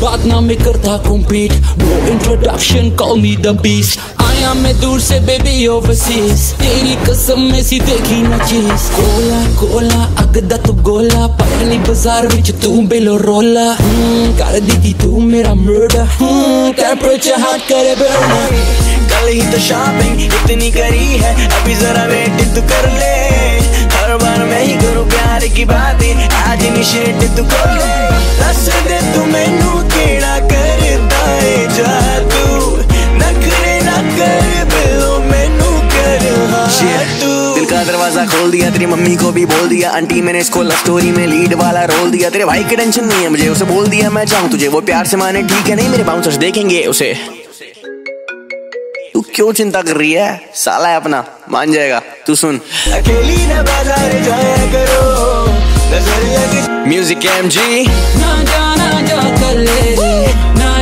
बात ना मैं करता complete, no introduction, call me the beast. आया मैं दूर से बेबी ओवरसीज, तेरी कसम में सी देखी ना चीज। कोला कोला अगदा तू गोला, पटनी बाजार विच तू बेलो रोला। कर दी थी तू मेरा मर्डर, टेम्परेचर हार्ट करे बर्न। कल ही तो शॉपिंग इतनी करी है, अभी जरा वेट तू कर ले। हर बार मैं ही करूँ प्यार की बातें, आज इनिशिएट तू कर ले। दस दे तू मैनू दरवाजा खोल दिया, तेरी मम्मी को भी बोल दिया। आंटी मैंने इसको लव स्टोरी में लीड वाला रोल दिया। तेरे भाई की टेंशन नहीं है मुझे, उसे बोल दिया मैं चाहूँ तुझे, वो प्यार से माने ठीक है। नहीं मेरे बाउंसर्स देखेंगे उसे। तू क्यों चिंता कर रही है, साला है अपना, मान जाएगा तू। सुन अकेली ना बाजार जाया करो, म्यूजिक एमजी ना जाना जा कर ले।